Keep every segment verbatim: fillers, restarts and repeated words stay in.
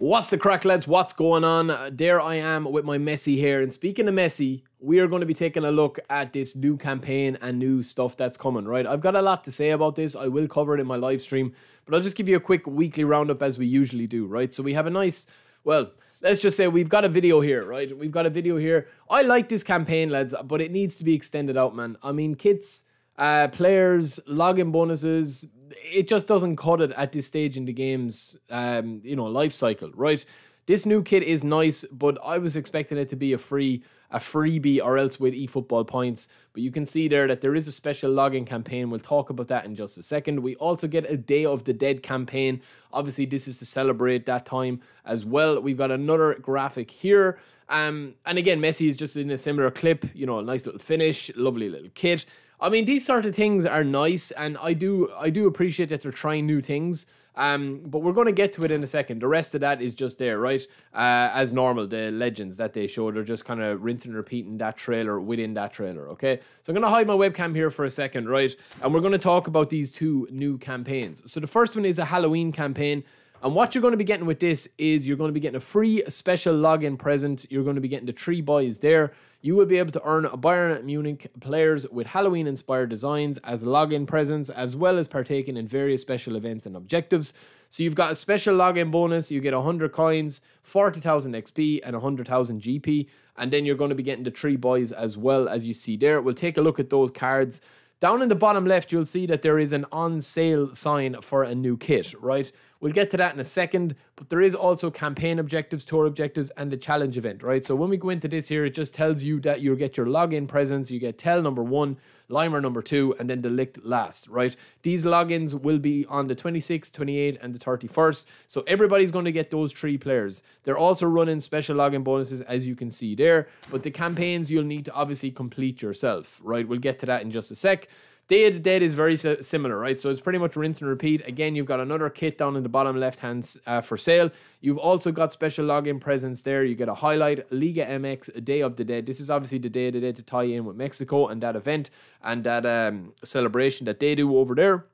What's the crack, lads? What's going on? There I am with my Messi here. And speaking of Messi, we are going to be taking a look at this new campaign and new stuff that's coming, right? I've got a lot to say about this. I will cover it in my live stream, but I'll just give you a quick weekly roundup as we usually do, right? So we have a nice, well, let's just say we've got a video here, right? We've got a video here. I like this campaign, lads, but it needs to be extended out, man. I mean, kits, uh, players, login bonuses, it just doesn't cut it at this stage in the game's, um, you know, life cycle, right? This new kit is nice, but I was expecting it to be a free, a freebie or else with eFootball points. But you can see there that there is a special login campaign. We'll talk about that in just a second. We also get a Day of the Dead campaign. Obviously, this is to celebrate that time as well. We've got another graphic here. Um, and again, Messi is just in a similar clip, you know, a nice little finish, lovely little kit. I mean, these sort of things are nice, and I do I do appreciate that they're trying new things, um, but we're going to get to it in a second. The rest of that is just there, right? Uh, as normal, the legends that they showed are just kind of rinsing and repeating that trailer within that trailer, okay? So I'm going to hide my webcam here for a second, right? And we're going to talk about these two new campaigns. So the first one is a Halloween campaign. And what you're going to be getting with this is you're going to be getting a free special login present. You're going to be getting the three buys there. You will be able to earn Bayern Munich players with Halloween-inspired designs as login presents, as well as partaking in various special events and objectives. So you've got a special login bonus. You get one hundred coins, forty thousand X P, and one hundred thousand G P. And then you're going to be getting the three buys as well, as you see there. We'll take a look at those cards. Down in the bottom left, you'll see that there is an on sale sign for a new kit, right? We'll get to that in a second, but there is also campaign objectives, tour objectives, and the challenge event, right? So when we go into this here, it just tells you that you'll get your login presents, you get Tell number one, Limer number two, and then Delict last, right? These logins will be on the twenty-sixth, twenty-eighth, and the thirty-first. So everybody's going to get those three players. They're also running special login bonuses, as you can see there, but the campaigns you'll need to obviously complete yourself, right? We'll get to that in just a sec. Day of the Dead is very similar, right? So it's pretty much rinse and repeat. Again, you've got another kit down in the bottom left-hand uh, for sale. You've also got special login presents there. You get a highlight, Liga M X, Day of the Dead. This is obviously the Day of the Dead to tie in with Mexico and that event and that um, celebration that they do over there.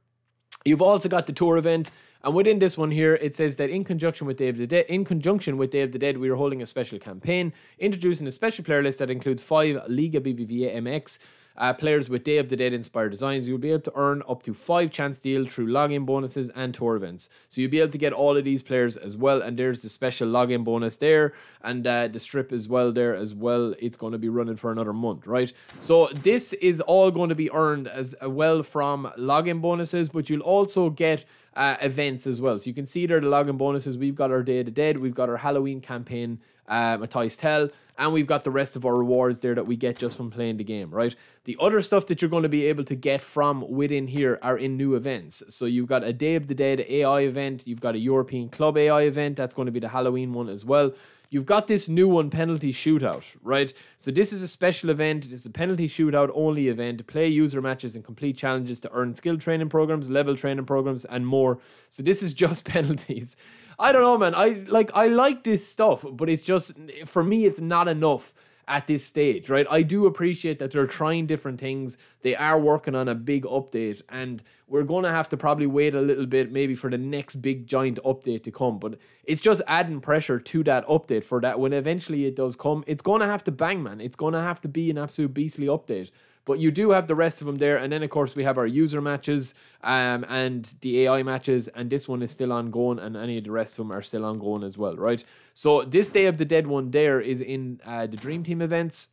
You've also got the tour event. And within this one here, it says that in conjunction with Day of the Dead, in conjunction with Day of the Dead, we are holding a special campaign, introducing a special player list that includes five Liga B B V A M X uh, players with Day of the Dead inspired designs. You'll be able to earn up to five chance deal through login bonuses and tour events. So you'll be able to get all of these players as well. And there's the special login bonus there, and uh, the strip as well there as well. It's going to be running for another month, right? So this is all going to be earned as well from login bonuses, but you'll also get Uh, events as well. So you can see there the login bonuses. We've got our Day of the Dead, we've got our Halloween campaign, uh, Matthias Tell, and we've got the rest of our rewards there that we get just from playing the game, right? The other stuff that you're going to be able to get from within here are in new events. So you've got a Day of the Dead A I event, you've got a European Club A I event, that's going to be the Halloween one as well. You've got this new one, penalty shootout, right? So this is a special event. It's a penalty shootout only event. Play user matches and complete challenges to earn skill training programs, level training programs, and more. So this is just penalties. I don't know, man. I like I like this stuff, but it's just, for me, it's not enough at this stage, right? I do appreciate that they're trying different things. They are working on a big update, and we're going to have to probably wait a little bit maybe for the next big giant update to come, but it's just adding pressure to that update for that. When eventually it does come, it's going to have to bang, man. It's going to have to be an absolute beastly update. But you do have the rest of them there. And then, of course, we have our user matches um, and the A I matches. And this one is still ongoing. And any of the rest of them are still ongoing as well, right? So this Day of the Dead one there is in uh, the Dream Team events.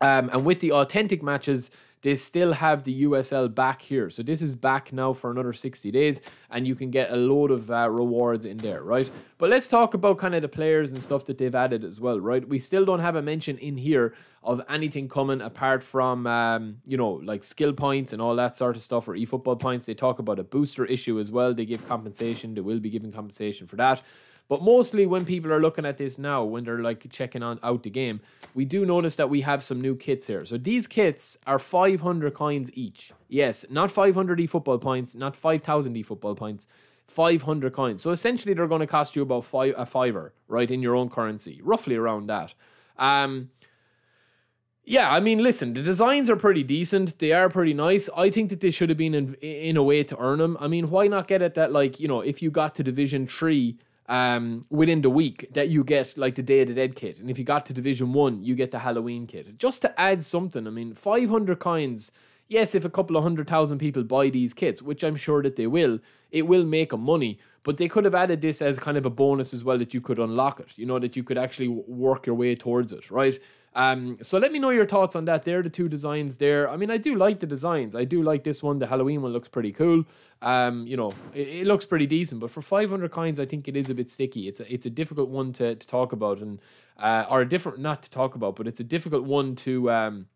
Um, and with the authentic matches, they still have the U S L back here. So this is back now for another sixty days, and you can get a load of uh, rewards in there, right? But let's talk about kind of the players and stuff that they've added as well, right? We still don't have a mention in here of anything coming apart from, um, you know, like skill points and all that sort of stuff, or eFootball points. They talk about a booster issue as well. They give compensation. They will be giving compensation for that. But mostly when people are looking at this now, when they're like checking on out the game, we do notice that we have some new kits here. So these kits are five hundred coins each. Yes, not five hundred eFootball points, not five thousand eFootball points, five hundred coins. So essentially they're going to cost you about five, a fiver, right, in your own currency, roughly around that. Um... Yeah, I mean, listen, the designs are pretty decent. They are pretty nice. I think that they should have been in, in a way to earn them. I mean, why not get it that, like, you know, if you got to Division three um, within the week that you get like the Day of the Dead kit. And if you got to Division One, you get the Halloween kit. Just to add something, I mean, five hundred coins. Yes, if a couple of hundred thousand people buy these kits, which I'm sure that they will, it will make them money. But they could have added this as kind of a bonus as well, that you could unlock it, you know, that you could actually work your way towards it, right? Um, so let me know your thoughts on that. There are the two designs there. I mean, I do like the designs. I do like this one. The Halloween one looks pretty cool. Um, you know, it, it looks pretty decent. But for five hundred coins, I think it is a bit sticky. It's a, it's a difficult one to, to talk about, and uh, or a different, not to talk about, but it's a difficult one to um,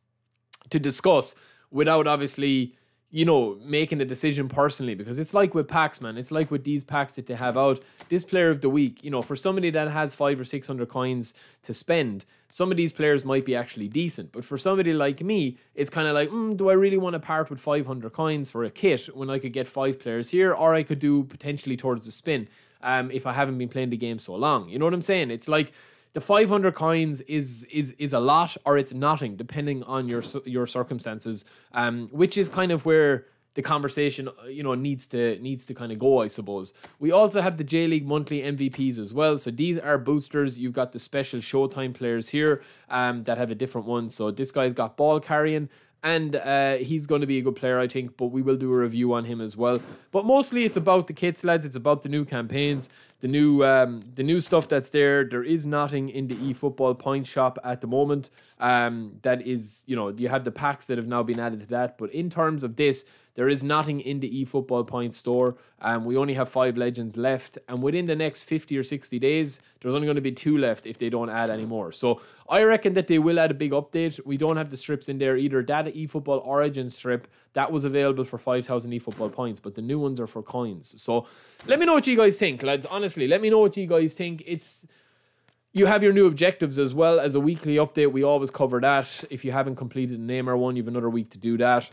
to discuss without obviously, you know, making a decision personally, because it's like with packs, man. It's like with these packs that they have out. This player of the week, you know, for somebody that has five or six hundred coins to spend, some of these players might be actually decent. But for somebody like me, it's kind of like, mm, do I really want to part with five hundred coins for a kit when I could get five players here, or I could do potentially towards the spin um, if I haven't been playing the game so long? You know what I'm saying? It's like, the five hundred coins is is is a lot, or it's nothing, depending on your your circumstances, um, which is kind of where the conversation, you know, needs to needs to kind of go, I suppose. We also have the J League monthly M V Ps as well. So these are boosters. You've got the special Showtime players here um, that have a different one. So this guy's got ball carrying, and uh, he's going to be a good player, I think, but we will do a review on him as well. But mostly it's about the kits, lads. It's about the new campaigns, the new um, the new stuff that's there. There is nothing in the eFootball point shop at the moment. Um, that is, you know, you have the packs that have now been added to that. But in terms of this, there is nothing in the eFootball point store. Um, we only have five legends left. And within the next fifty or sixty days, there's only going to be two left if they don't add any more. So I reckon that they will add a big update. We don't have the strips in there either. That eFootball Origin strip, that was available for five thousand eFootball points, but the new ones are for coins. So let me know what you guys think, lads. Honestly, let me know what you guys think. It's... You have your new objectives as well as a weekly update. We always cover that. If you haven't completed a Neymar one, you have another week to do that.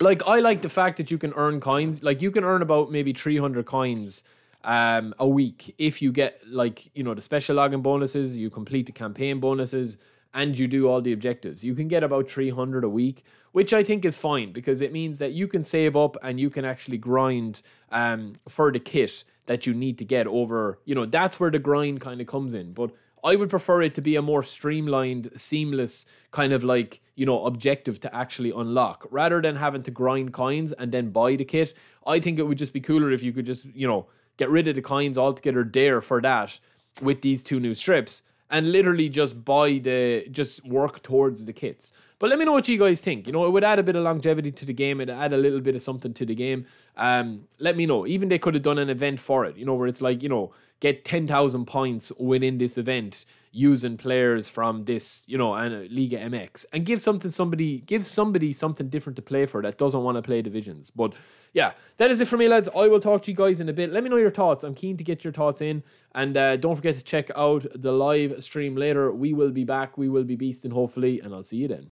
Like, I like the fact that you can earn coins. Like, you can earn about maybe three hundred coins um, a week if you get, like, you know, the special login bonuses, you complete the campaign bonuses, and you do all the objectives. You can get about three hundred a week, which I think is fine, because it means that you can save up and you can actually grind um, for the kit that you need to get over. You know, that's where the grind kind of comes in. But I would prefer it to be a more streamlined, seamless kind of, like, you know, objective to actually unlock, rather than having to grind coins and then buy the kit. I think it would just be cooler if you could just, you know, get rid of the coins altogether there for that with these two new strips, and literally just buy the, just work towards the kits. But let me know what you guys think. You know, it would add a bit of longevity to the game. It'd add a little bit of something to the game. Um, let me know. Even they could have done an event for it, you know, where it's like, you know, get ten thousand points within this event using players from this, you know, and uh, Liga M X, and give something somebody give somebody something different to play for that doesn't want to play divisions. But yeah, that is it for me, lads. I will talk to you guys in a bit. Let me know your thoughts. I'm keen to get your thoughts in, and uh, don't forget to check out the live stream later. We will be back. We will be beasting, hopefully, and I'll see you then.